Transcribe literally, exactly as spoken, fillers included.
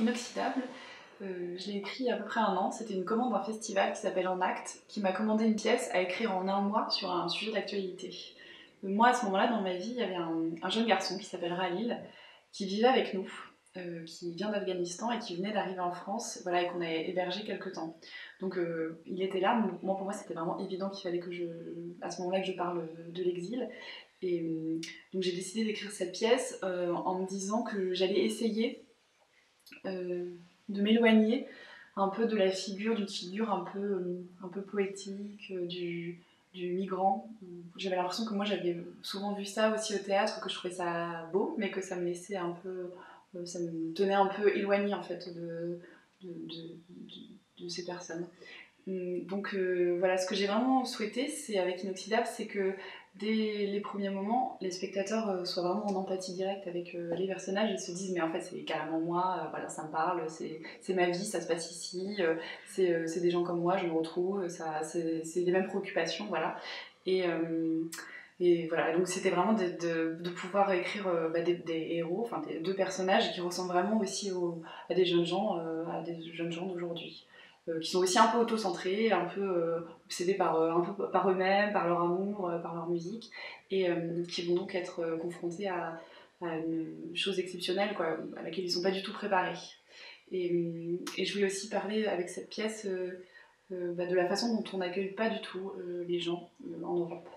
Inoxydables. Euh, je l'ai écrit il y a à peu près un an, c'était une commande d'un festival qui s'appelle En Actes, qui m'a commandé une pièce à écrire en un mois sur un sujet d'actualité. Moi, à ce moment-là, dans ma vie, il y avait un, un jeune garçon qui s'appelle Rahil, qui vivait avec nous, euh, qui vient d'Afghanistan et qui venait d'arriver en France, voilà, et qu'on a hébergé quelques temps. Donc euh, il était là, moi pour moi c'était vraiment évident qu'il fallait que je, à ce moment-là que je parle de l'exil. Et euh, donc j'ai décidé d'écrire cette pièce euh, en me disant que j'allais essayer euh, de m'éloigner un peu de la figure, d'une figure un peu, un peu poétique, du, du migrant. J'avais l'impression que moi j'avais souvent vu ça aussi au théâtre, que je trouvais ça beau, mais que ça me laissait un peu, ça me tenait un peu éloignée en fait de, de, de, de, de ces personnes. Donc euh, voilà, ce que j'ai vraiment souhaité c'est avec Inoxydables, c'est que dès les premiers moments, les spectateurs soient vraiment en empathie directe avec les personnages et se disent mais en fait c'est carrément moi, voilà, ça me parle, c'est ma vie, ça se passe ici, c'est des gens comme moi, je me retrouve, c'est les mêmes préoccupations, voilà. Et, euh, et voilà, donc c'était vraiment de, de, de pouvoir écrire bah, des, des héros, enfin des, deux personnages qui ressemblent vraiment aussi aux, à des jeunes gens, euh, à des jeunes gens d'aujourd'hui. Euh, qui sont aussi un peu autocentrés, un peu euh, obsédés par, euh, un peu par eux-mêmes, par leur amour, euh, par leur musique, et euh, qui vont donc être euh, confrontés à, à une chose exceptionnelle quoi, à laquelle ils ne sont pas du tout préparés. Et, et je voulais aussi parler avec cette pièce euh, euh, bah, de la façon dont on n'accueille pas du tout euh, les gens euh, en Europe.